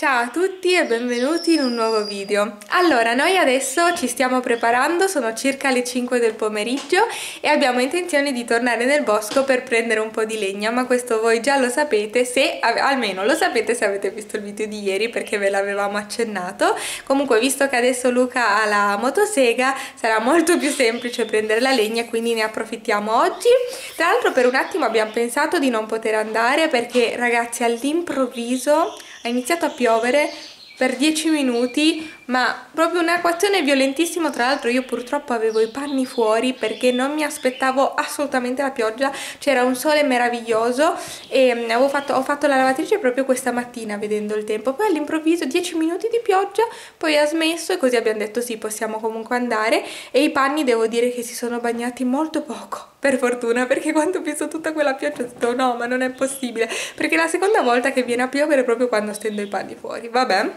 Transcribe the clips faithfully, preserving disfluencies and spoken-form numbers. Ciao a tutti e benvenuti in un nuovo video. Allora, noi adesso ci stiamo preparando, sono circa le cinque del pomeriggio e abbiamo intenzione di tornare nel bosco per prendere un po' di legna, ma questo voi già lo sapete, se almeno lo sapete se avete visto il video di ieri, perché ve l'avevamo accennato. Comunque, visto che adesso Luca ha la motosega, sarà molto più semplice prendere la legna, quindi ne approfittiamo oggi. Tra l'altro, per un attimo abbiamo pensato di non poter andare perché, ragazzi, all'improvviso ha iniziato a piovere per dieci minuti, ma proprio un'acquazzone violentissima. Tra l'altro io purtroppo avevo i panni fuori perché non mi aspettavo assolutamente la pioggia, c'era un sole meraviglioso e avevo fatto, ho fatto la lavatrice proprio questa mattina vedendo il tempo, poi all'improvviso dieci minuti di pioggia, poi ha smesso e così abbiamo detto sì, possiamo comunque andare, e i panni devo dire che si sono bagnati molto poco, per fortuna, perché quando ho visto tutta quella pioggia ho detto no, ma non è possibile, perché è la seconda volta che viene a piovere proprio quando stendo i panni fuori, vabbè.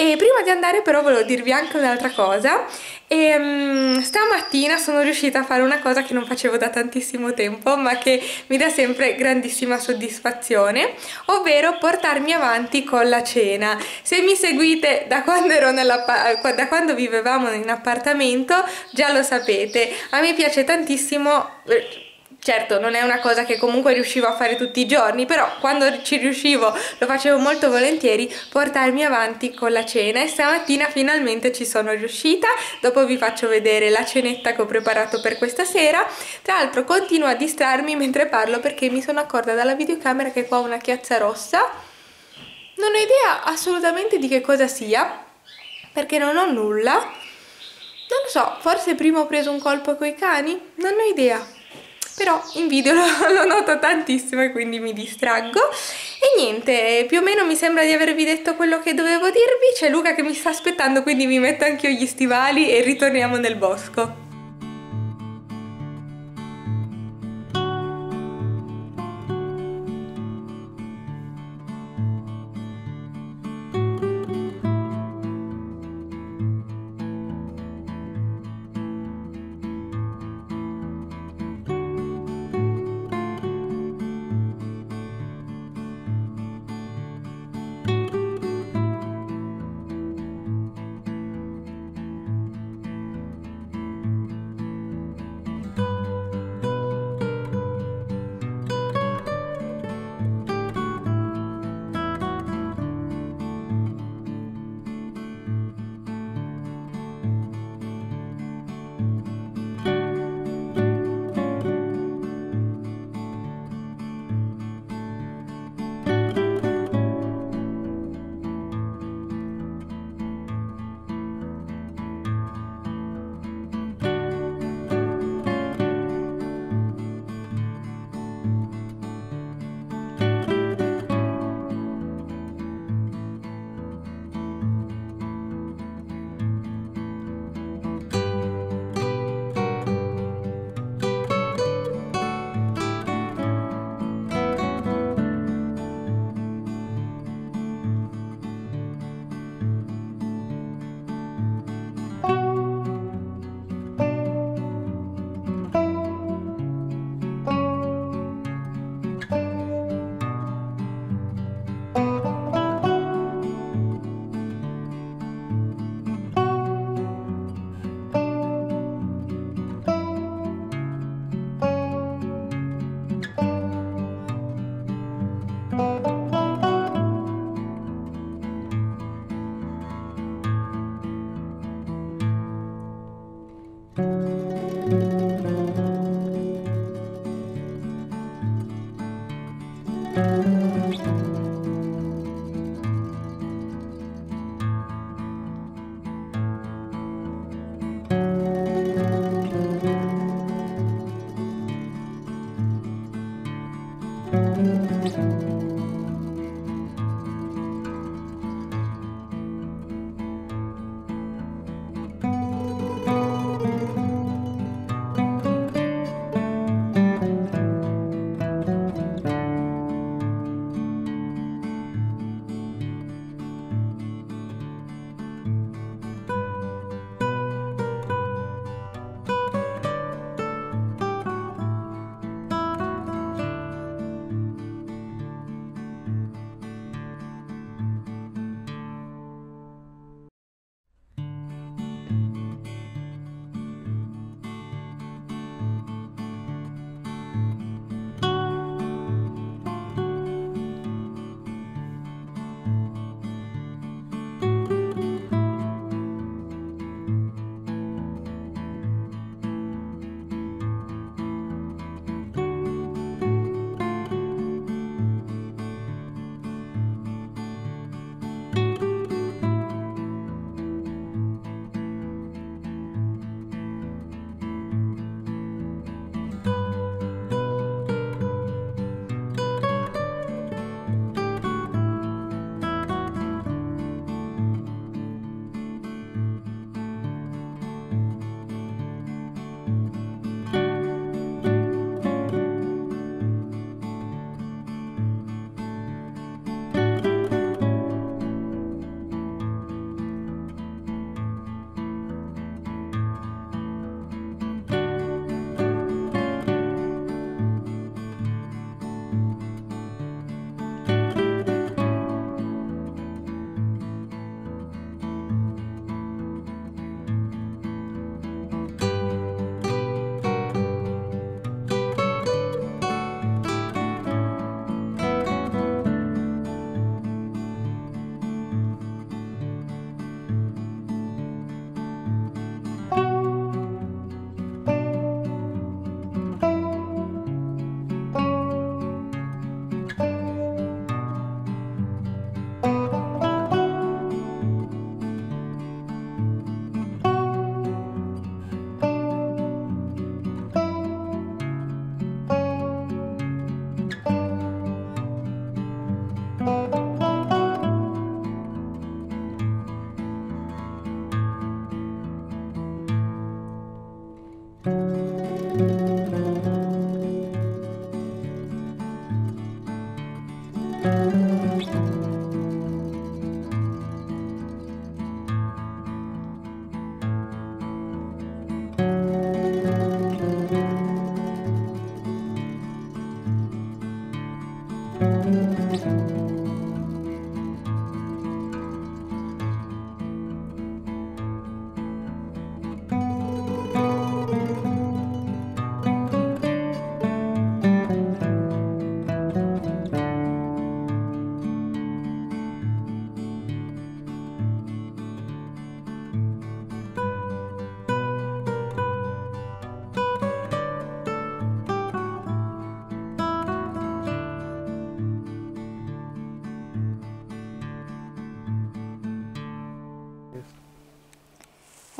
E prima di andare però volevo dirvi anche un'altra cosa. E, um, stamattina sono riuscita a fare una cosa che non facevo da tantissimo tempo, ma che mi dà sempre grandissima soddisfazione, ovvero portarmi avanti con la cena. Se mi seguite da quando, ero nella, da quando vivevamo in appartamento già lo sapete, a me piace tantissimo. Certo, non è una cosa che comunque riuscivo a fare tutti i giorni, però quando ci riuscivo lo facevo molto volentieri, portarmi avanti con la cena, e stamattina finalmente ci sono riuscita. Dopo vi faccio vedere la cenetta che ho preparato per questa sera. Tra l'altro continuo a distrarmi mentre parlo perché mi sono accorta dalla videocamera che qua ho una chiazza rossa, non ho idea assolutamente di che cosa sia perché non ho nulla, non lo so, forse prima ho preso un colpo coi cani, non ho idea, però in video lo, lo noto tantissimo e quindi mi distraggo. E niente, più o meno mi sembra di avervi detto quello che dovevo dirvi. C'è Luca che mi sta aspettando, quindi mi metto anch'io gli stivali e ritorniamo nel bosco.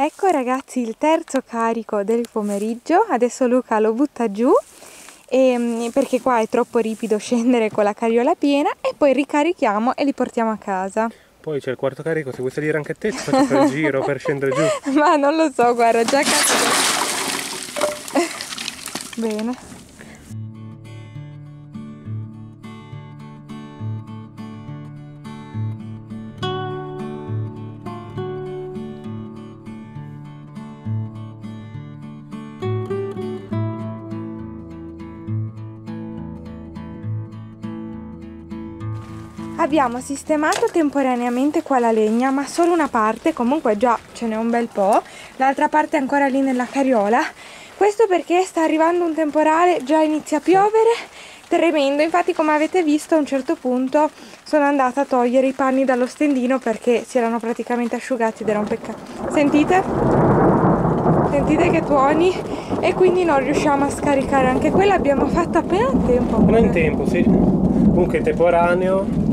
Ecco ragazzi il terzo carico del pomeriggio, adesso Luca lo butta giù e, perché qua è troppo ripido scendere con la carriola piena, e poi ricarichiamo e li portiamo a casa. Poi c'è il quarto carico, se vuoi salire anche te ti faccio fare il giro per scendere giù. Ma non lo so, guarda, già capito. Bene. Abbiamo sistemato temporaneamente qua la legna, ma solo una parte, comunque già ce n'è un bel po', l'altra parte è ancora lì nella carriola. Questo perché sta arrivando un temporale, già inizia a piovere, tremendo. Infatti, come avete visto, a un certo punto sono andata a togliere i panni dallo stendino perché si erano praticamente asciugati ed era un peccato. Sentite? Sentite che tuoni? E quindi non riusciamo a scaricare anche quella, abbiamo fatto appena in tempo. Appena in tempo, sì. Comunque temporaneo.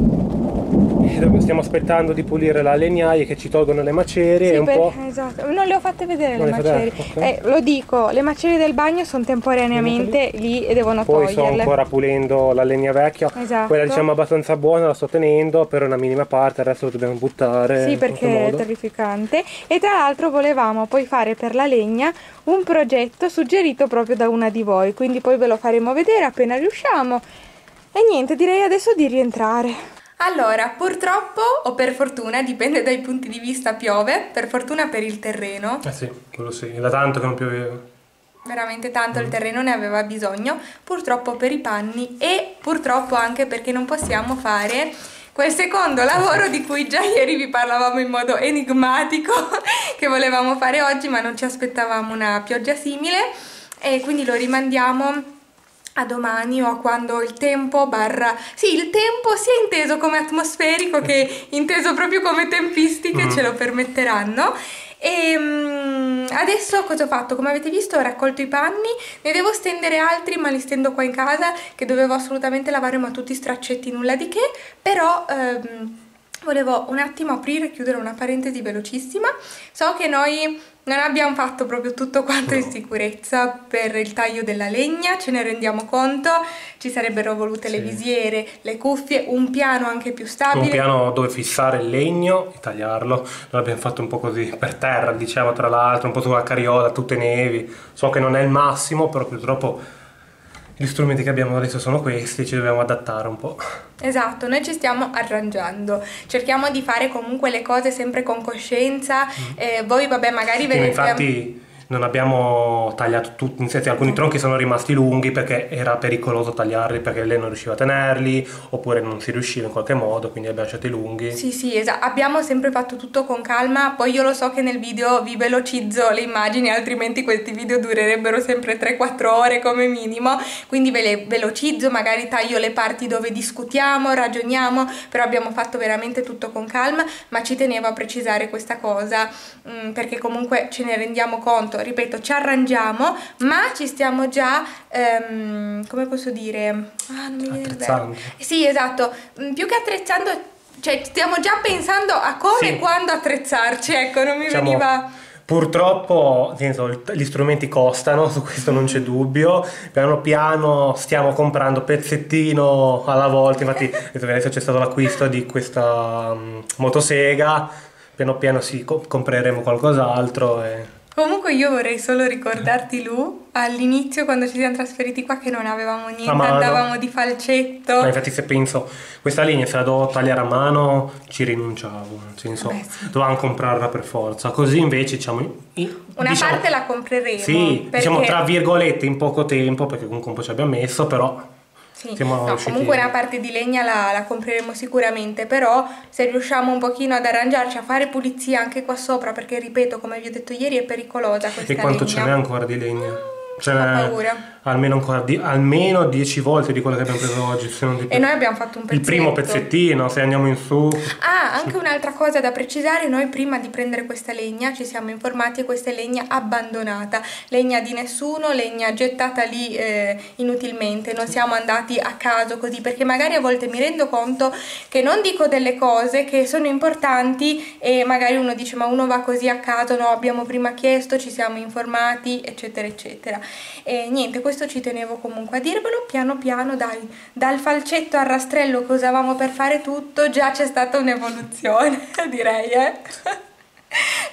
Stiamo aspettando di pulire la legnaia che ci tolgono le macerie, sì, un per, po'... esatto. Non le ho fatte vedere non le macerie, okay. eh, lo dico, le macerie del bagno sono temporaneamente lì e devono poi toglierle. Poi sto ancora pulendo la legna vecchia, esatto. Quella diciamo abbastanza buona la sto tenendo per una minima parte, il resto lo dobbiamo buttare. Sì, perché è terrificante. E tra l'altro volevamo poi fare per la legna un progetto suggerito proprio da una di voi, quindi poi ve lo faremo vedere appena riusciamo. E niente, direi adesso di rientrare. Allora, purtroppo o per fortuna, dipende dai punti di vista, piove, per fortuna per il terreno. Eh sì, quello sì, era tanto che non pioveva. Veramente tanto, mm. il terreno ne aveva bisogno, purtroppo per i panni e purtroppo anche perché non possiamo fare quel secondo lavoro di cui già ieri vi parlavamo in modo enigmatico, che volevamo fare oggi ma non ci aspettavamo una pioggia simile, e quindi lo rimandiamo a domani o a quando il tempo barra... Sì, il tempo sia inteso come atmosferico che inteso proprio come tempistiche mm. ce lo permetteranno. E um, adesso cosa ho fatto? Come avete visto ho raccolto i panni, ne devo stendere altri ma li stendo qua in casa che dovevo assolutamente lavare, ma tutti straccetti, nulla di che, però... Um, volevo un attimo aprire e chiudere una parentesi velocissima. So che noi non abbiamo fatto proprio tutto quanto in sicurezza per il taglio della legna, ce ne rendiamo conto, ci sarebbero volute sì. le visiere, le cuffie, un piano anche più stabile. Un piano dove fissare il legno e tagliarlo, noi l'abbiamo fatto un po' così per terra, dicevo tra l'altro, un po' sulla carriola, tutte nevi, so che non è il massimo, però purtroppo... gli strumenti che abbiamo adesso sono questi, ci dobbiamo adattare un po'. Esatto, noi ci stiamo arrangiando, cerchiamo di fare comunque le cose sempre con coscienza, mm. eh, voi vabbè magari vedete... Infatti non abbiamo tagliato tutti, in senso, alcuni tronchi sono rimasti lunghi perché era pericoloso tagliarli perché lei non riusciva a tenerli oppure non si riusciva in qualche modo, quindi abbiamo lasciati lunghi. Sì sì, esatto, abbiamo sempre fatto tutto con calma, poi io lo so che nel video vi velocizzo le immagini, altrimenti questi video durerebbero sempre tre quattro ore come minimo, quindi ve le velocizzo, magari taglio le parti dove discutiamo, ragioniamo, però abbiamo fatto veramente tutto con calma, ma ci tenevo a precisare questa cosa mh, perché comunque ce ne rendiamo conto. Ripeto, ci arrangiamo, ma ci stiamo già, ehm, come posso dire, ah, non mi viene il verbo. Sì, esatto, più che attrezzando, cioè stiamo già pensando a come sì. e quando attrezzarci, ecco, non mi diciamo, veniva... Purtroppo, nel senso, gli strumenti costano, su questo non c'è dubbio, piano piano stiamo comprando pezzettino alla volta, infatti adesso c'è stato l'acquisto di questa um, motosega, piano piano sì, co compreremo qualcos'altro e... Comunque io vorrei solo ricordarti, Lu, all'inizio quando ci siamo trasferiti qua che non avevamo niente, andavamo di falcetto. Ma infatti se penso, questa linea se la devo tagliare a mano ci rinunciavo, nel senso, vabbè, sì, dovevamo comprarla per forza, così invece diciamo... Una diciamo, parte la compreremo. Sì, perché... diciamo tra virgolette in poco tempo, perché comunque un po' ci abbiamo messo, però... Sì. Siamo no, comunque una parte di legna la, la compreremo sicuramente, però se riusciamo un pochino ad arrangiarci a fare pulizia anche qua sopra, perché ripeto, come vi ho detto ieri, è pericolosa questa legna. E quanto ce n'è ancora di legna? Ce n'è almeno ancora di, almeno dieci volte di quello che abbiamo preso oggi, se non di più. E noi abbiamo fatto un pezzetto. Il primo pezzettino, se andiamo in su. Ah, anche un'altra cosa da precisare, noi prima di prendere questa legna ci siamo informati e questa è legna abbandonata, legna di nessuno, legna gettata lì eh, inutilmente, non siamo andati a caso così, perché magari a volte mi rendo conto che non dico delle cose che sono importanti e magari uno dice ma uno va così a caso, no, abbiamo prima chiesto, ci siamo informati, eccetera eccetera. E niente, questo ci tenevo comunque a dirvelo. Piano piano, dai, dal falcetto al rastrello che usavamo per fare tutto, già c'è stata un'evoluzione, direi, eh?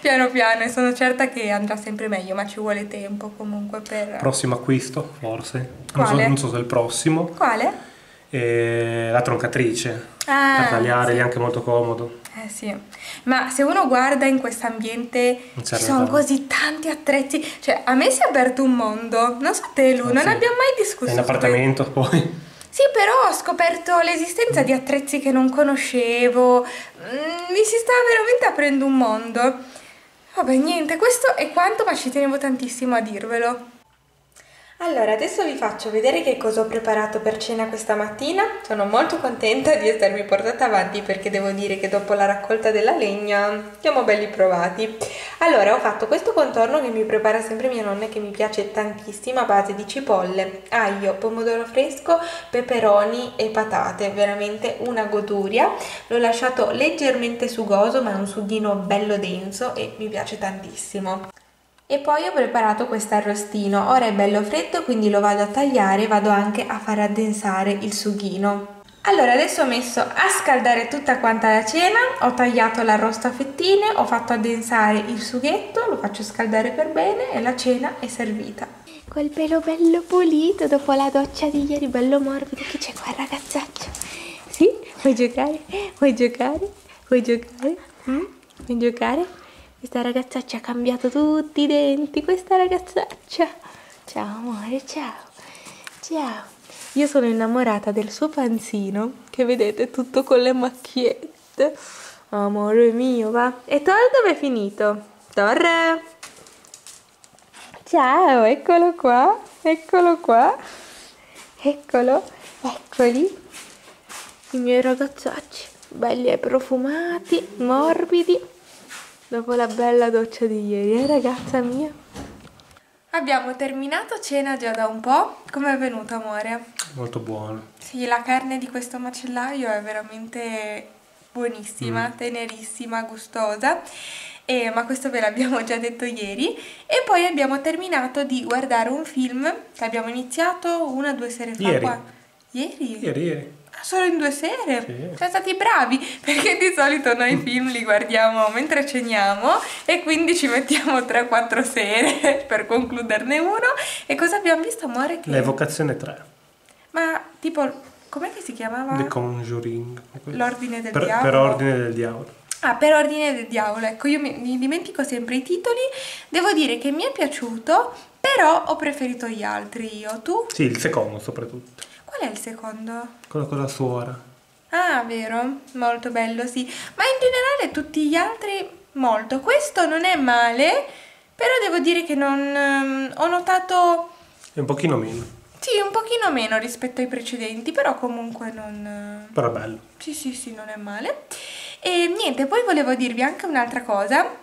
Piano piano, e sono certa che andrà sempre meglio, ma ci vuole tempo comunque per... Prossimo acquisto, forse. Non so, non so se è il prossimo. Quale? Eh, la troncatrice. Ah, da tagliare, sì, è anche molto comodo. Eh sì, ma se uno guarda in questo ambiente ci sono così tanti attrezzi, cioè a me si è aperto un mondo, non so te Lu, non sì, abbiamo mai discusso. È un appartamento poi. Sì, però ho scoperto l'esistenza di attrezzi che non conoscevo, mi si sta veramente aprendo un mondo. Vabbè, niente, questo è quanto, ma ci tenevo tantissimo a dirvelo. Allora, adesso vi faccio vedere che cosa ho preparato per cena questa mattina. Sono molto contenta di essermi portata avanti, perché devo dire che dopo la raccolta della legna siamo belli provati. Allora, ho fatto questo contorno che mi prepara sempre mia nonna e che mi piace tantissimo, a base di cipolle, aglio, pomodoro fresco, peperoni e patate. Veramente una goduria. L'ho lasciato leggermente sugoso, ma è un sughino bello denso e mi piace tantissimo. E poi ho preparato questo arrostino, ora è bello freddo quindi lo vado a tagliare e vado anche a far addensare il sughino. Allora adesso ho messo a scaldare tutta quanta la cena, ho tagliato l'arrosto a fettine, ho fatto addensare il sughetto, lo faccio scaldare per bene e la cena è servita. Col pelo bello pulito dopo la doccia di ieri, bello morbido, che c'è qua ragazzaccio? Sì? Vuoi giocare? Vuoi giocare? Vuoi giocare? Mm? Vuoi giocare? Questa ragazzaccia ha cambiato tutti i denti, questa ragazzaccia. Ciao amore, ciao. Ciao. Io sono innamorata del suo panzino, che vedete tutto con le macchiette. Amore mio, va. E Thor dove è finito? Thor! Ciao, eccolo qua, eccolo qua. Eccolo, eccoli. I miei ragazzacci, belli e profumati, morbidi. Dopo la bella doccia di ieri, eh ragazza mia? Abbiamo terminato cena già da un po'. Com'è venuto amore? Molto buono. Sì, la carne di questo macellaio è veramente buonissima, mm. tenerissima, gustosa. Eh, ma questo ve l'abbiamo già detto ieri. E poi abbiamo terminato di guardare un film che abbiamo iniziato una o due sere fa. Ieri? Qua. Ieri? Ieri, ieri. Solo in due sere? Sì. Siamo stati bravi, perché di solito noi film li guardiamo mentre ceniamo e quindi ci mettiamo tre quattro sere per concluderne uno. E cosa abbiamo visto amore? Che... L'Evocazione tre. Ma tipo, com'è che si chiamava? The Conjuring. L'Ordine del per, Diavolo. Per Ordine del Diavolo. Ah, per Ordine del Diavolo, ecco, io mi, mi dimentico sempre i titoli. Devo dire che mi è piaciuto, però ho preferito gli altri io. Tu? Sì, il secondo soprattutto. Qual è il secondo? Quello con la suora. Ah, vero? Molto bello, sì. Ma in generale tutti gli altri molto. Questo non è male, però devo dire che non... Um, ho notato... È un pochino meno. Sì, un pochino meno rispetto ai precedenti, però comunque non... Però è bello. Sì, sì, sì, non è male. E niente, poi volevo dirvi anche un'altra cosa.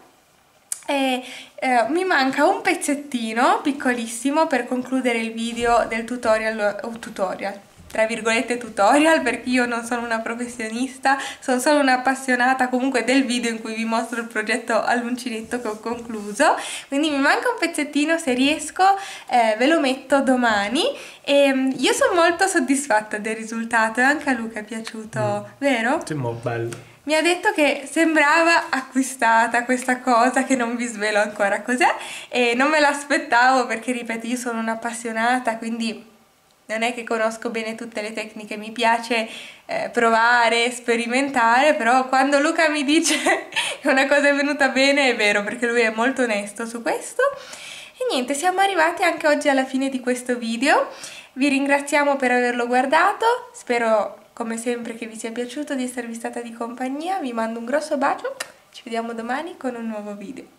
E, eh, mi manca un pezzettino piccolissimo per concludere il video del tutorial, o tutorial, tra virgolette tutorial, perché io non sono una professionista, sono solo un'appassionata comunque del video in cui vi mostro il progetto all'uncinetto che ho concluso, quindi mi manca un pezzettino, se riesco eh, ve lo metto domani. E io sono molto soddisfatta del risultato e anche a Luca è piaciuto, mm. vero? Sì, molto bello. mi ha detto che sembrava acquistata questa cosa, che non vi svelo ancora cos'è, e non me l'aspettavo perché, ripeto, io sono un'appassionata, quindi non è che conosco bene tutte le tecniche, mi piace eh, provare, sperimentare, però quando Luca mi dice che una cosa è venuta bene è vero, perché lui è molto onesto su questo. E niente, siamo arrivati anche oggi alla fine di questo video, vi ringraziamo per averlo guardato, spero come sempre che vi sia piaciuto, di esservi stata di compagnia, vi mando un grosso bacio, ci vediamo domani con un nuovo video.